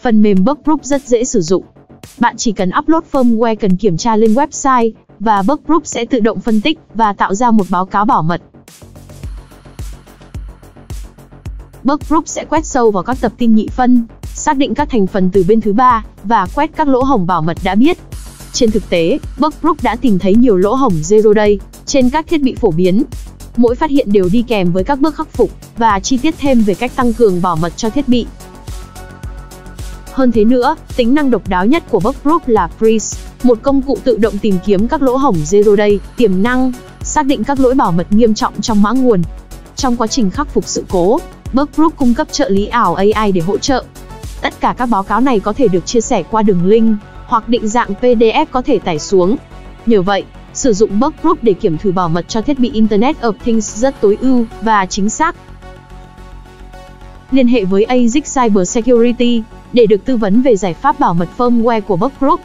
Phần mềm BugProve rất dễ sử dụng. Bạn chỉ cần upload firmware cần kiểm tra lên website, và BugProve sẽ tự động phân tích và tạo ra một báo cáo bảo mật. BugProve sẽ quét sâu vào các tập tin nhị phân, xác định các thành phần từ bên thứ ba, và quét các lỗ hổng bảo mật đã biết. Trên thực tế, BugProve đã tìm thấy nhiều lỗ hổng zero-day trên các thiết bị phổ biến. Mỗi phát hiện đều đi kèm với các bước khắc phục, và chi tiết thêm về cách tăng cường bảo mật cho thiết bị. Hơn thế nữa, tính năng độc đáo nhất của BugProve là Freeze, một công cụ tự động tìm kiếm các lỗ hổng zero-day, tiềm năng, xác định các lỗi bảo mật nghiêm trọng trong mã nguồn. Trong quá trình khắc phục sự cố, BugProve cung cấp trợ lý ảo AI để hỗ trợ. Tất cả các báo cáo này có thể được chia sẻ qua đường link, hoặc định dạng PDF có thể tải xuống. Nhờ vậy, sử dụng BugProve để kiểm thử bảo mật cho thiết bị Internet of Things rất tối ưu và chính xác. Liên hệ với ASIC Cyber Security để được tư vấn về giải pháp bảo mật firmware của BugProve.